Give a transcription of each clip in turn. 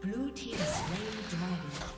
Blue team slain dragon.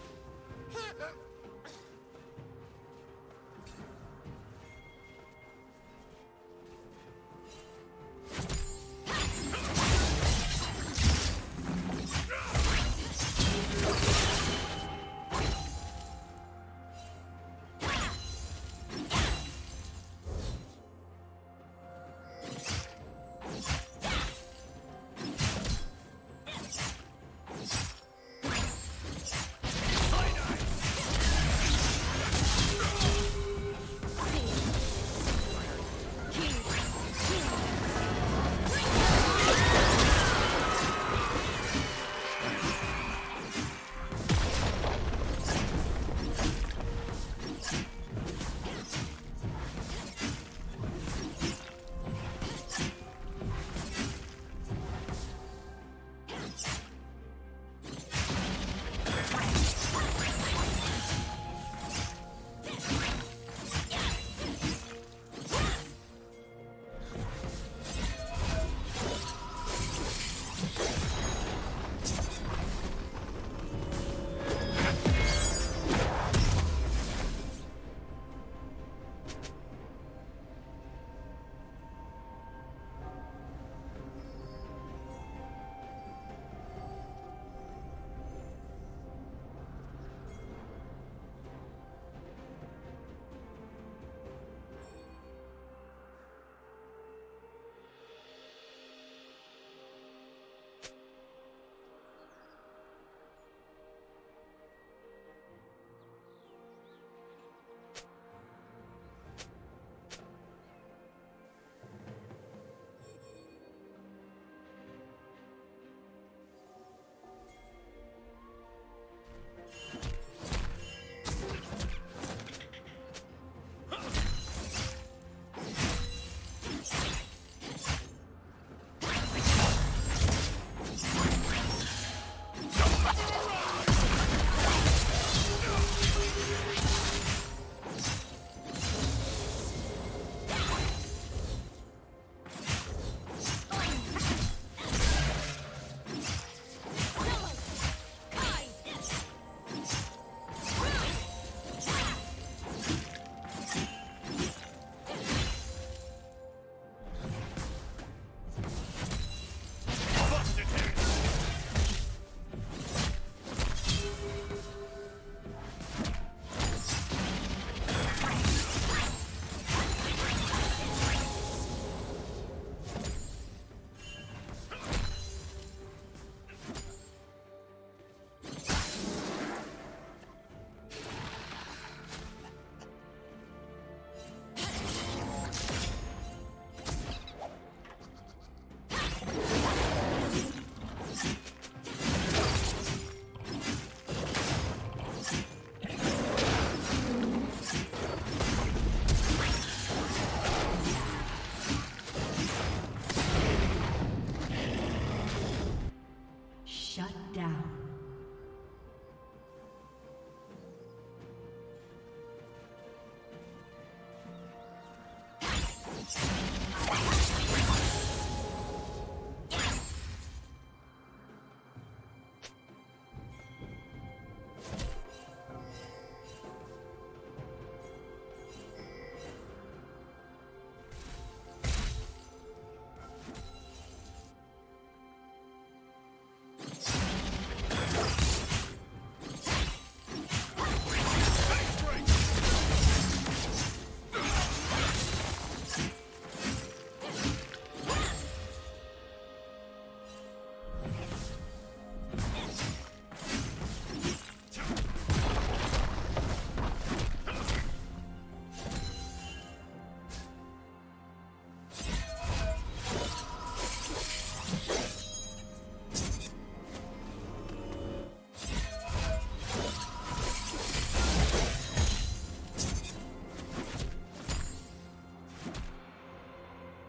down.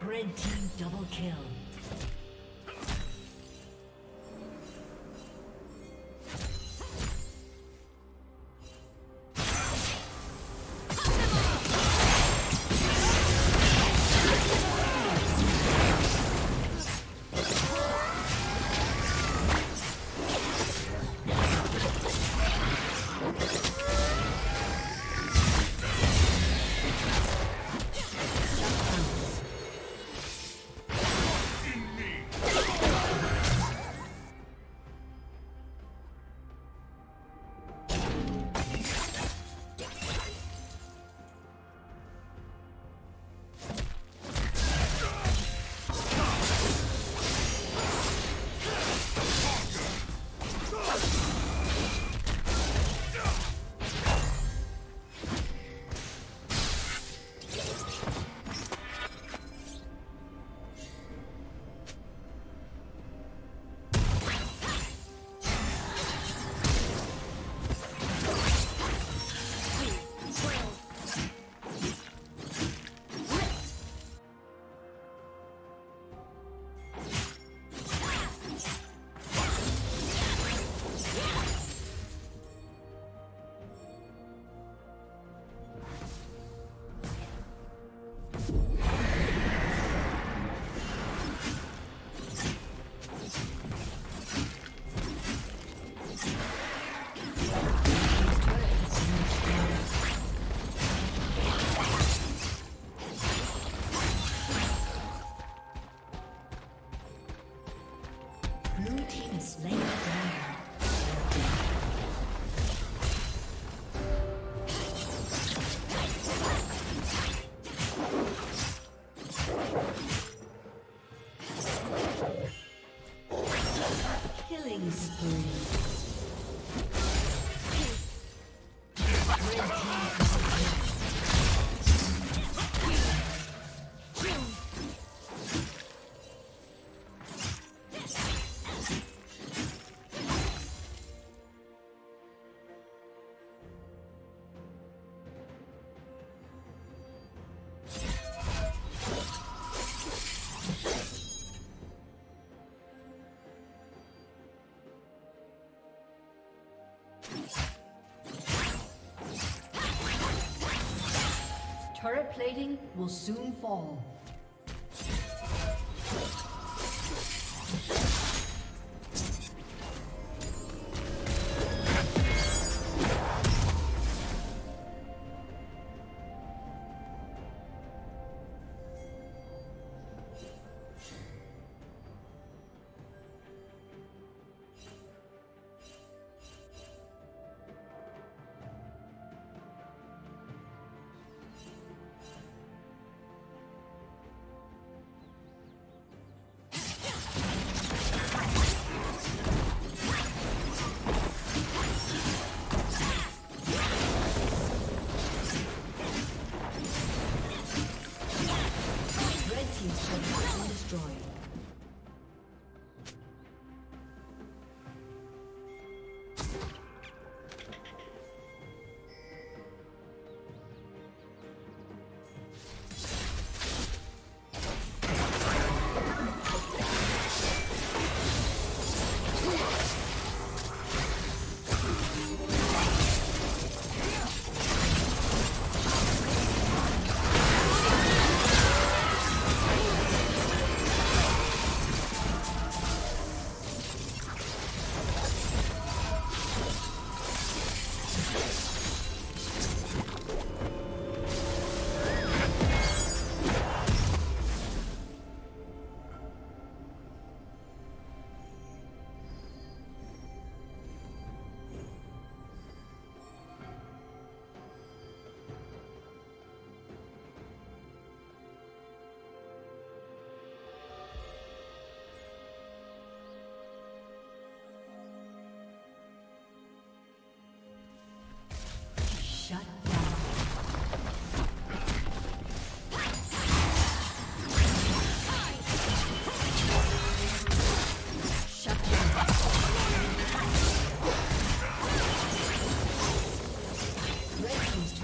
Red team double kill. Turret plating will soon fall.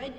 Red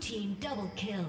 Team double kill.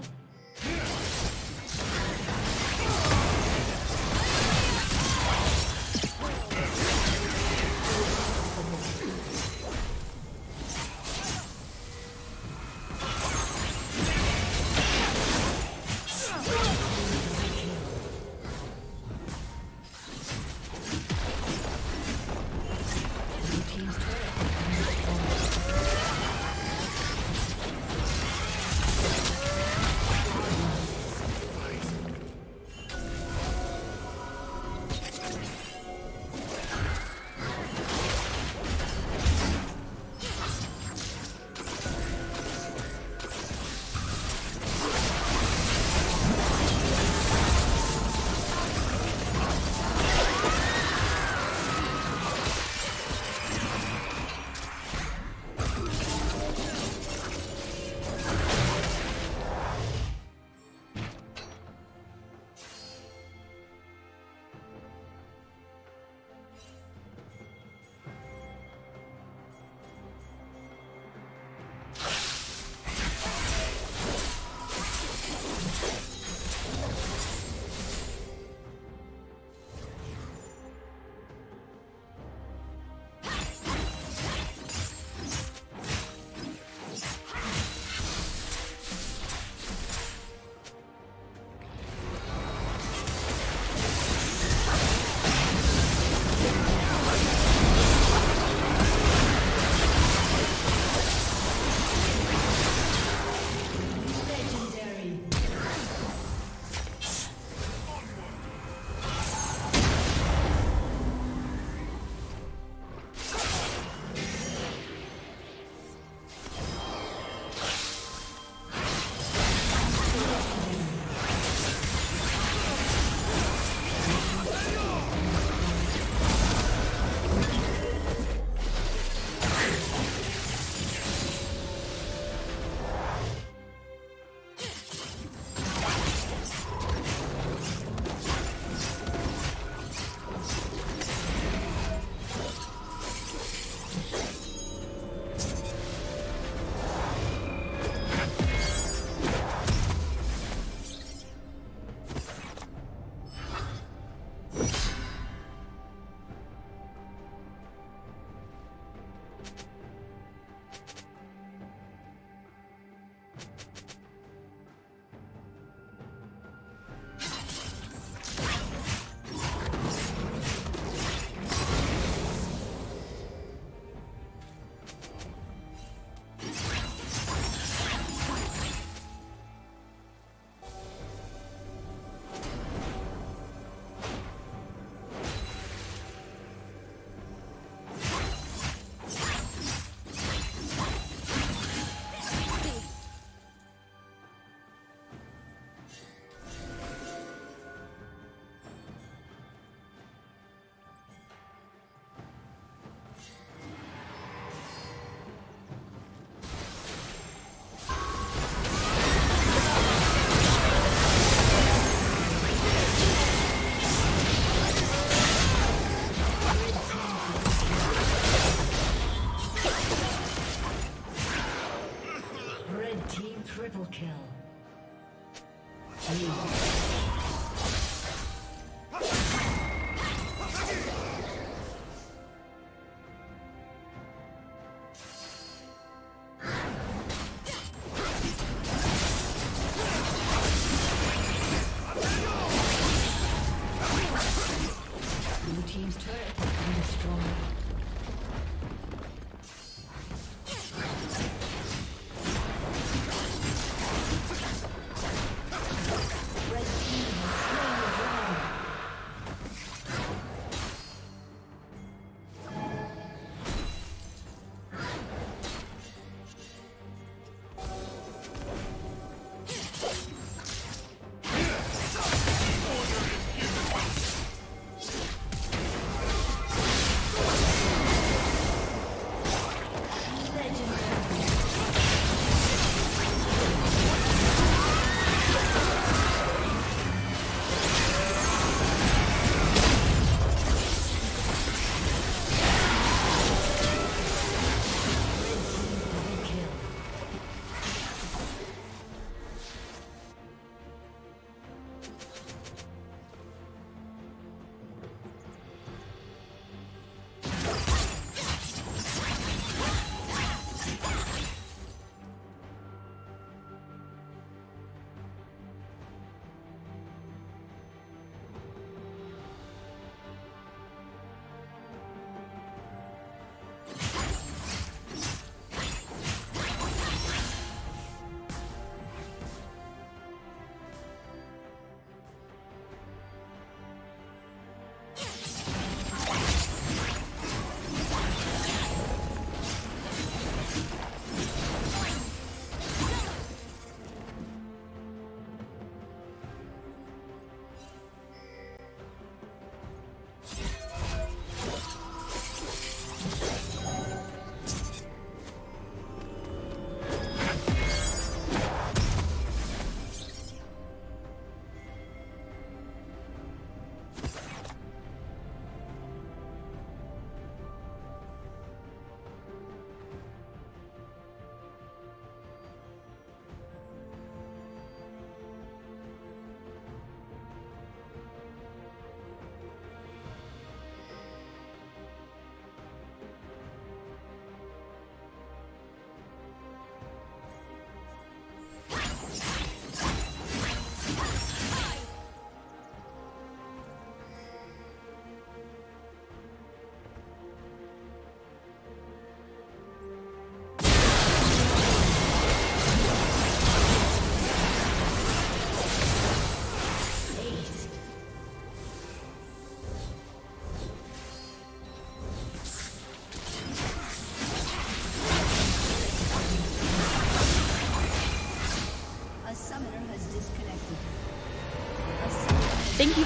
Thank you